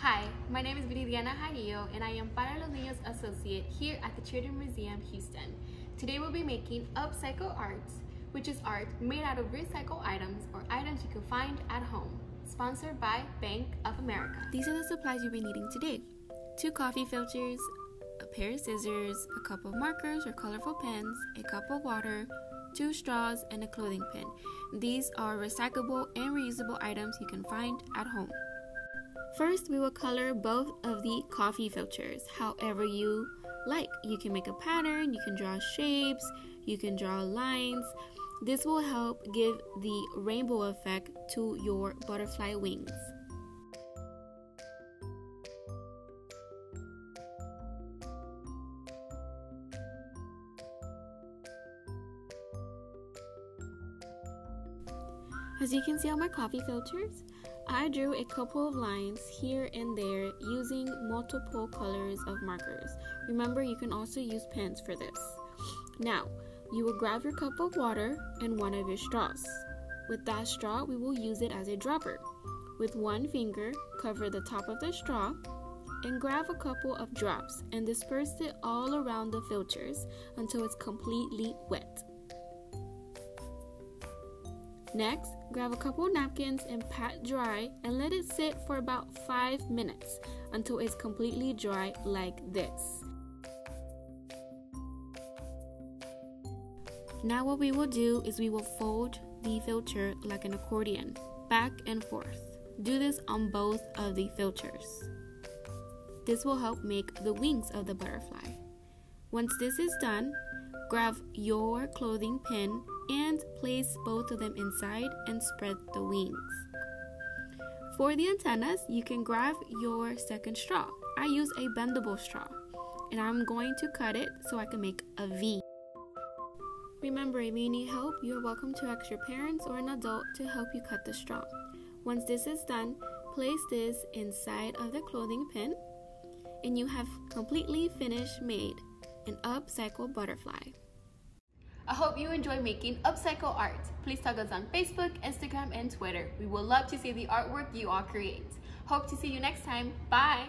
Hi, my name is Viridiana Jarillo and I am Para Los Niños Associate here at the Children's Museum, Houston. Today we'll be making upcycle arts, which is art made out of recycled items or items you can find at home, sponsored by Bank of America. These are the supplies you'll be needing today. 2 coffee filters, a pair of scissors, a couple of markers or colorful pens, a cup of water, 2 straws, and a clothing pin. These are recyclable and reusable items you can find at home. First, we will color both of the coffee filters however you like. You can make a pattern, you can draw shapes, you can draw lines. This will help give the rainbow effect to your butterfly wings. As you can see on my coffee filters, I drew a couple of lines here and there using multiple colors of markers. Remember, you can also use pens for this. Now, you will grab your cup of water and one of your straws. With that straw, we will use it as a dropper. With one finger, cover the top of the straw and grab a couple of drops and disperse it all around the filters until it's completely wet. Next, grab a couple of napkins and pat dry and let it sit for about 5 minutes until it's completely dry like this. Now what we will do is we will fold the filter like an accordion, back and forth. Do this on both of the filters. This will help make the wings of the butterfly. Once this is done, grab your clothing pin and place both of them inside and spread the wings. For the antennas, you can grab your second straw. I use a bendable straw and I'm going to cut it so I can make a V. Remember, if you need help, you're welcome to ask your parents or an adult to help you cut the straw. Once this is done, place this inside of the clothing pin and you have completely finished made an upcycle butterfly. I hope you enjoy making upcycle art. Please tag us on Facebook, Instagram, and Twitter. We would love to see the artwork you all create. Hope to see you next time. Bye!